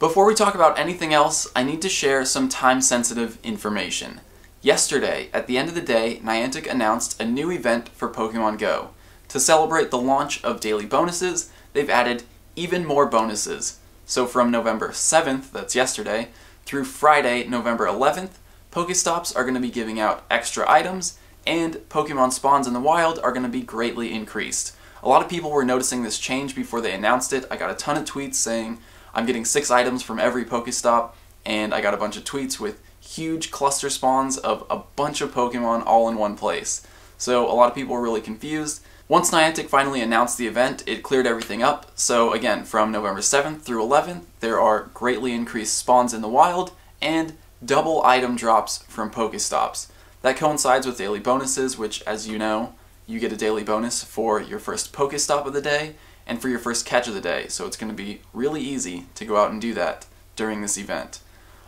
Before we talk about anything else, I need to share some time-sensitive information. Yesterday, at the end of the day, Niantic announced a new event for Pokemon Go. To celebrate the launch of daily bonuses, they've added even more bonuses. So from November 7th, that's yesterday, through Friday, November 11th, Pokestops are going to be giving out extra items, and Pokemon spawns in the wild are going to be greatly increased. A lot of people were noticing this change before they announced it. I got a ton of tweets saying, I'm getting 6 items from every Pokestop, and I got a bunch of tweets with huge cluster spawns of a bunch of Pokemon all in one place. So a lot of people were really confused. Once Niantic finally announced the event, it cleared everything up. So again, from November 7th through 11th, there are greatly increased spawns in the wild and double item drops from Pokestops. That coincides with daily bonuses, which, as you know, you get a daily bonus for your first Pokestop of the day and for your first catch of the day, so it's going to be really easy to go out and do that during this event.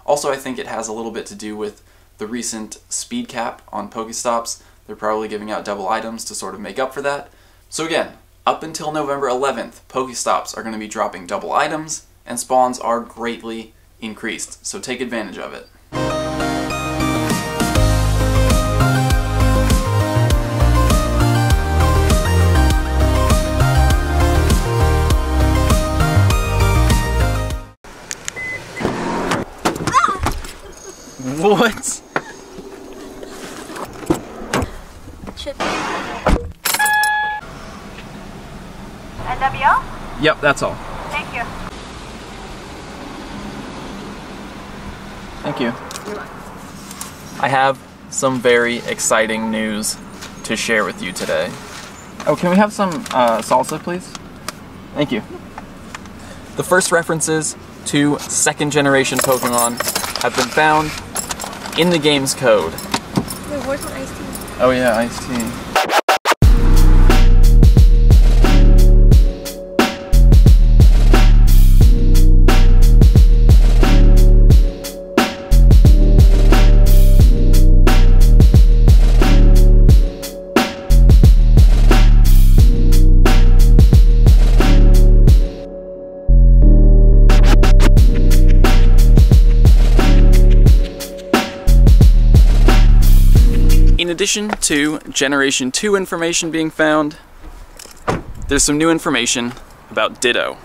Also, I think it has a little bit to do with the recent speed cap on Pokestops. They're probably giving out double items to sort of make up for that. So again, up until November 11th, Pokestops are going to be dropping double items, and spawns are greatly increased, so take advantage of it. What? Should be. And that'd be all? Yep, that's all. Thank you. Thank you. I have some very exciting news to share with you today. Oh, can we have some salsa, please? Thank you. The first references to second-generation Pokemon have been found in the game's code. Wait, where's my iced tea? Oh yeah, iced tea. In addition to Generation 2 information being found, there's some new information about Ditto.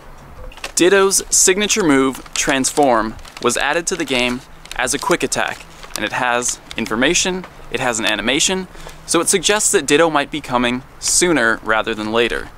Ditto's signature move, Transform, was added to the game as a quick attack, and it has information, it has an animation, so it suggests that Ditto might be coming sooner rather than later.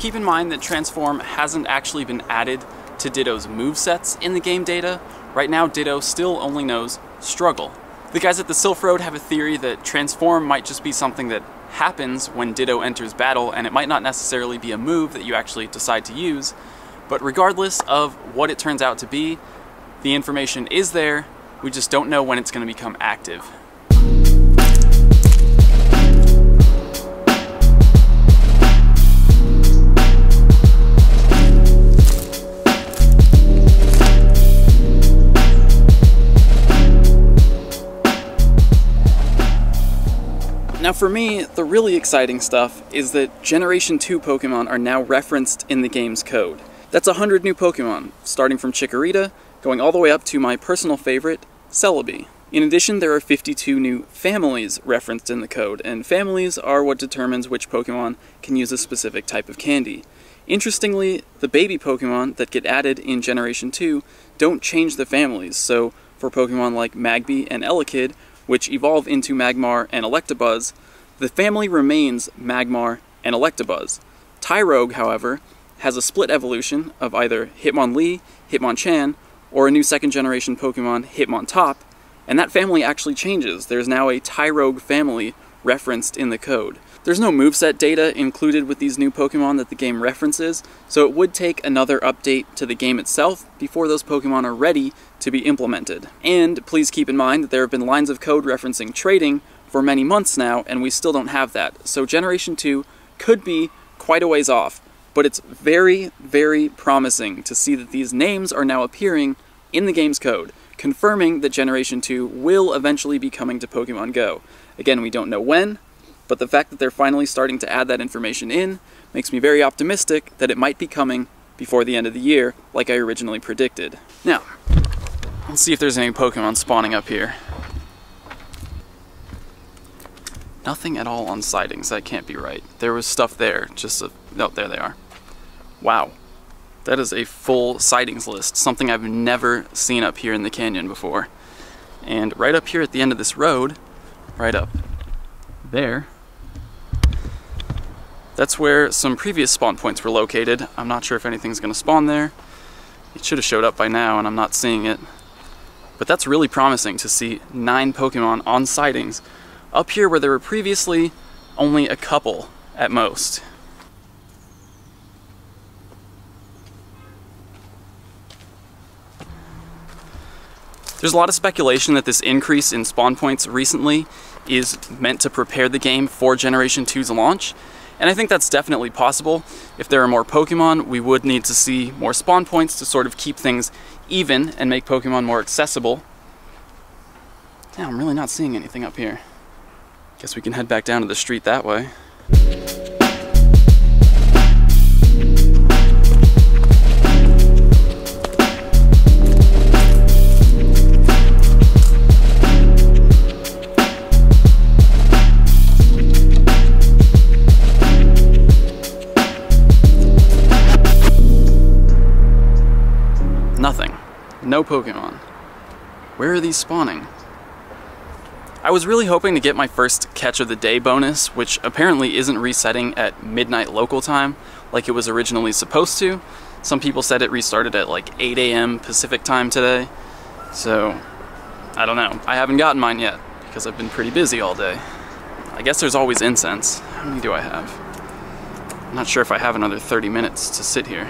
Keep in mind that Transform hasn't actually been added to Ditto's movesets in the game data. Right now, Ditto still only knows Struggle. The guys at the Silph Road have a theory that Transform might just be something that happens when Ditto enters battle, and it might not necessarily be a move that you actually decide to use. But regardless of what it turns out to be, the information is there, we just don't know when it's going to become active. Now for me, the really exciting stuff is that Generation 2 Pokemon are now referenced in the game's code. That's 100 new Pokemon, starting from Chikorita, going all the way up to my personal favorite, Celebi. In addition, there are 52 new families referenced in the code, and families are what determines which Pokemon can use a specific type of candy. Interestingly, the baby Pokemon that get added in Generation 2 don't change the families, so for Pokemon like Magby and Elekid, which evolve into Magmar and Electabuzz, the family remains Magmar and Electabuzz. Tyrogue, however, has a split evolution of either Hitmonlee, Hitmonchan, or a new second-generation Pokemon, Hitmontop, and that family actually changes. There's now a Tyrogue family referenced in the code. There's no moveset data included with these new Pokemon that the game references, so it would take another update to the game itself before those Pokemon are ready to be implemented. And please keep in mind that there have been lines of code referencing trading for many months now, and we still don't have that. So Generation 2 could be quite a ways off, but it's very, very promising to see that these names are now appearing in the game's code, confirming that Generation 2 will eventually be coming to Pokemon Go. Again, we don't know when, but the fact that they're finally starting to add that information in makes me very optimistic that it might be coming before the end of the year, like I originally predicted. Now, let's see if there's any Pokemon spawning up here. Nothing at all on sightings, that can't be right. There was stuff there, just a... no, there they are. Wow. That is a full sightings list, something I've never seen up here in the canyon before. And right up here at the end of this road, right up there, that's where some previous spawn points were located. I'm not sure if anything's gonna spawn there. It should have showed up by now and I'm not seeing it. But that's really promising to see 9 Pokemon on sightings up here where there were previously only a couple at most. There's a lot of speculation that this increase in spawn points recently is meant to prepare the game for Generation 2's launch, and I think that's definitely possible. If there are more Pokemon, we would need to see more spawn points to sort of keep things even and make Pokemon more accessible. Damn, I'm really not seeing anything up here. Guess we can head back down to the street that way. No Pokemon. Where are these spawning? I was really hoping to get my first catch of the day bonus, which apparently isn't resetting at midnight local time like it was originally supposed to. Some people said it restarted at like 8 a.m. Pacific time today, so I don't know. I haven't gotten mine yet because I've been pretty busy all day. I guess there's always incense. How many do I have? I'm not sure if I have another 30 minutes to sit here.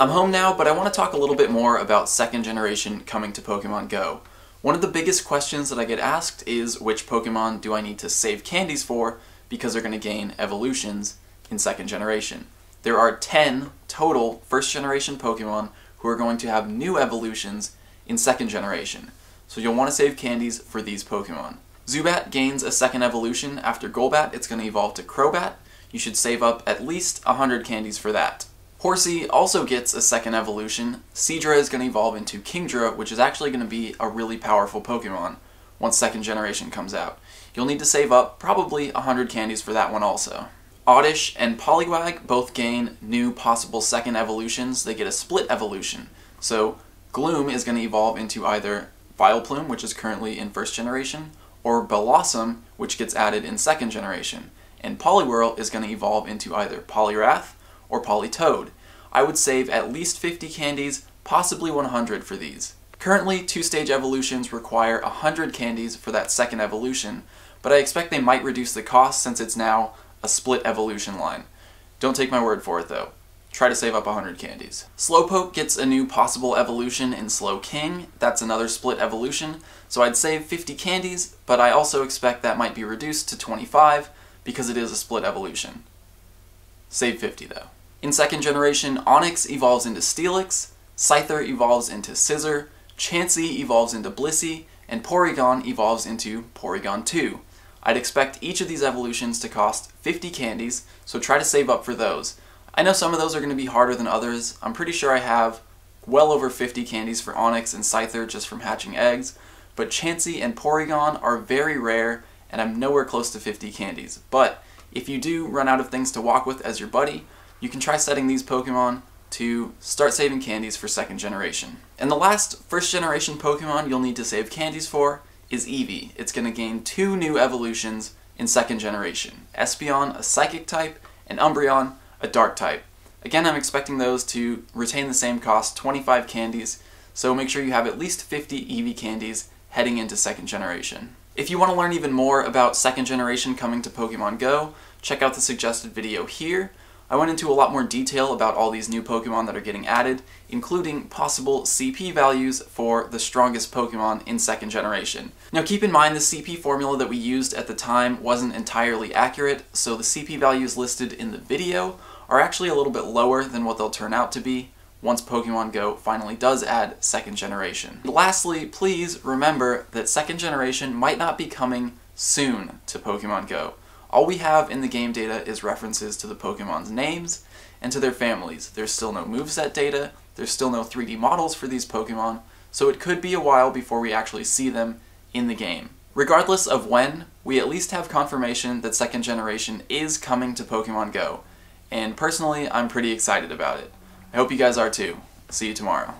I'm home now, but I want to talk a little bit more about second generation coming to Pokemon Go. One of the biggest questions that I get asked is which Pokemon do I need to save candies for because they're going to gain evolutions in second generation. There are 10 total first generation Pokemon who are going to have new evolutions in second generation, so you'll want to save candies for these Pokemon. Zubat gains a second evolution after Golbat, it's going to evolve to Crobat. You should save up at least 100 candies for that. Horsea also gets a second evolution. Seadra is going to evolve into Kingdra, which is actually going to be a really powerful Pokemon once second generation comes out. You'll need to save up probably 100 candies for that one also. Oddish and Poliwag both gain new possible second evolutions. They get a split evolution. So Gloom is going to evolve into either Vileplume, which is currently in first generation, or Bellossom, which gets added in second generation. And Poliwhirl is going to evolve into either Poliwrath or Politoed. I would save at least 50 candies, possibly 100 for these. Currently, two-stage evolutions require 100 candies for that second evolution, but I expect they might reduce the cost since it's now a split evolution line. Don't take my word for it though. Try to save up 100 candies. Slowpoke gets a new possible evolution in Slowking. That's another split evolution, so I'd save 50 candies, but I also expect that might be reduced to 25 because it is a split evolution. Save 50 though. In second generation, Onix evolves into Steelix, Scyther evolves into Scizor, Chansey evolves into Blissey, and Porygon evolves into Porygon 2. I'd expect each of these evolutions to cost 50 candies, so try to save up for those. I know some of those are going to be harder than others. I'm pretty sure I have well over 50 candies for Onix and Scyther just from hatching eggs, but Chansey and Porygon are very rare, and I'm nowhere close to 50 candies. But if you do run out of things to walk with as your buddy, you can try setting these Pokemon to start saving candies for second generation. And the last first generation Pokemon you'll need to save candies for is Eevee. It's going to gain 2 new evolutions in second generation. Espeon, a psychic type, and Umbreon, a dark type. Again, I'm expecting those to retain the same cost, 25 candies, so make sure you have at least 50 Eevee candies heading into second generation. If you want to learn even more about second generation coming to Pokemon Go, check out the suggested video here. I went into a lot more detail about all these new Pokemon that are getting added, including possible CP values for the strongest Pokemon in second generation. Now keep in mind the CP formula that we used at the time wasn't entirely accurate, so the CP values listed in the video are actually a little bit lower than what they'll turn out to be once Pokemon Go finally does add second generation. And lastly, please remember that second generation might not be coming soon to Pokemon Go. All we have in the game data is references to the Pokemon's names and to their families. There's still no moveset data, there's still no 3D models for these Pokemon, so it could be a while before we actually see them in the game. Regardless of when, we at least have confirmation that second generation is coming to Pokemon Go, and personally, I'm pretty excited about it. I hope you guys are too. See you tomorrow.